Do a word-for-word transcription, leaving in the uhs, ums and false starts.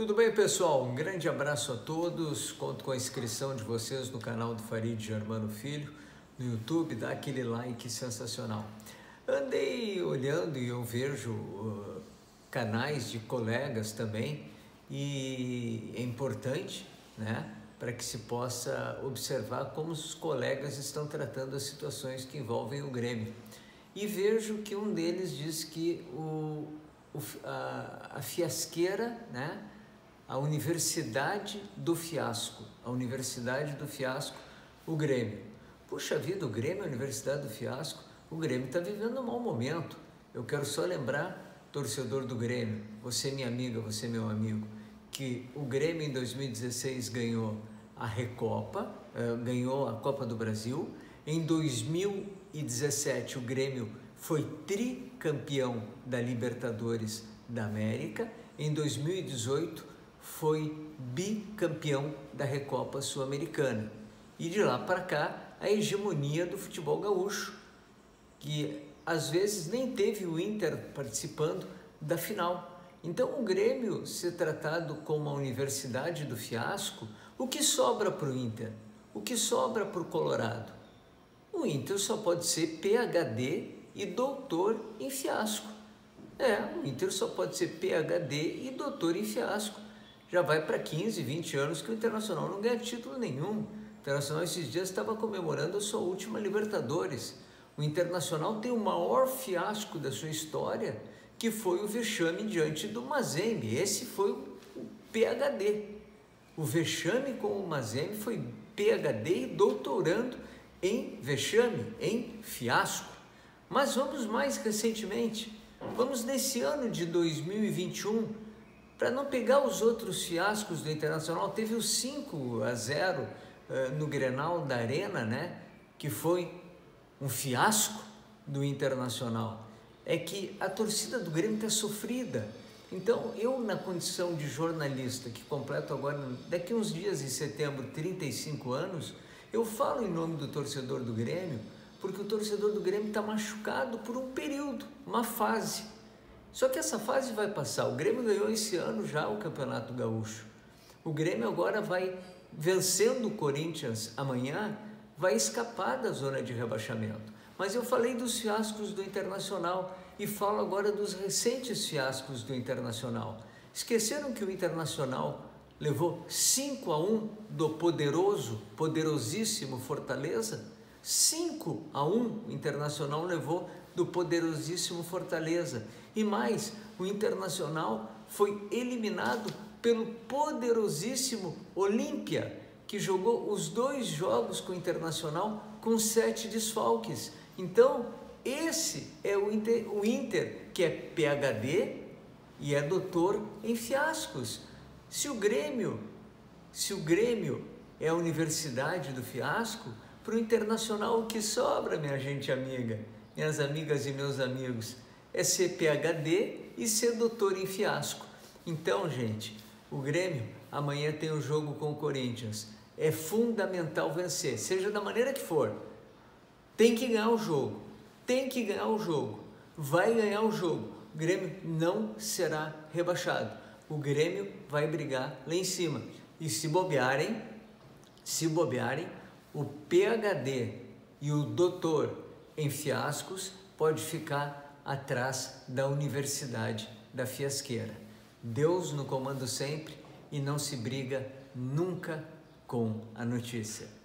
Tudo bem, pessoal? Um grande abraço a todos. Conto com a inscrição de vocês no canal do Farid Germano Filho, no YouTube. Dá aquele like sensacional. Andei olhando e eu vejo uh, canais de colegas também, e é importante, né, para que se possa observar como os colegas estão tratando as situações que envolvem o Grêmio. E vejo que um deles diz que o, o, a, a fiasqueira, né, a universidade do fiasco, a universidade do fiasco, o Grêmio. Puxa vida, o Grêmio, a universidade do fiasco, o Grêmio está vivendo um mau momento. Eu quero só lembrar, torcedor do Grêmio, você minha amiga, você meu amigo, que o Grêmio em dois mil e dezesseis ganhou a Recopa, ganhou a Copa do Brasil, em dois mil e dezessete o Grêmio foi tricampeão da Libertadores da América, em dois mil e dezoito foi bicampeão da Recopa Sul-Americana. E de lá para cá, a hegemonia do futebol gaúcho, que às vezes nem teve o Inter participando da final. Então o Grêmio ser tratado como a universidade do fiasco, o que sobra para o Inter? O que sobra para o Colorado? O Inter só pode ser PhD e doutor em fiasco. É, o Inter só pode ser PhD e doutor em fiasco. Já vai para quinze, vinte anos que o Internacional não ganha título nenhum. O Internacional esses dias estava comemorando a sua última Libertadores. O Internacional tem o maior fiasco da sua história, que foi o vexame diante do Mazembe. Esse foi o PhD. O vexame com o Mazembe foi PhD e doutorando em vexame, em fiasco. Mas vamos mais recentemente. Vamos nesse ano de dois mil e vinte e um, para não pegar os outros fiascos do Internacional, teve o cinco a zero uh, no Grenal da Arena, né? Que foi um fiasco do Internacional. É que a torcida do Grêmio está sofrida. Então, eu, na condição de jornalista, que completo agora, daqui uns dias em setembro, trinta e cinco anos, eu falo em nome do torcedor do Grêmio, porque o torcedor do Grêmio está machucado por um período, uma fase. Só que essa fase vai passar. O Grêmio ganhou esse ano já o Campeonato Gaúcho. O Grêmio agora vai, vencendo o Corinthians amanhã, vai escapar da zona de rebaixamento. Mas eu falei dos fiascos do Internacional e falo agora dos recentes fiascos do Internacional. Esqueceram que o Internacional levou cinco a um do poderoso, poderosíssimo Fortaleza? cinco a um o Internacional levou do poderosíssimo Fortaleza. E mais, o Internacional foi eliminado pelo poderosíssimo Olímpia, que jogou os dois jogos com o Internacional com sete desfalques. Então, esse é o Inter, o Inter que é PhD e é doutor em fiascos. Se o Grêmio, se o Grêmio é a universidade do fiasco, para o Internacional o que sobra, minha gente amiga, minhas amigas e meus amigos, é ser PhD e ser doutor em fiasco. Então, gente, o Grêmio amanhã tem um jogo com o Corinthians. É fundamental vencer, seja da maneira que for. Tem que ganhar o jogo, tem que ganhar o jogo, vai ganhar o jogo. O Grêmio não será rebaixado. O Grêmio vai brigar lá em cima. E se bobearem, se bobearem, o PhD e o doutor em fiascos pode ficar atrás da universidade da fiasqueira. Deus no comando sempre, e não se briga nunca com a notícia.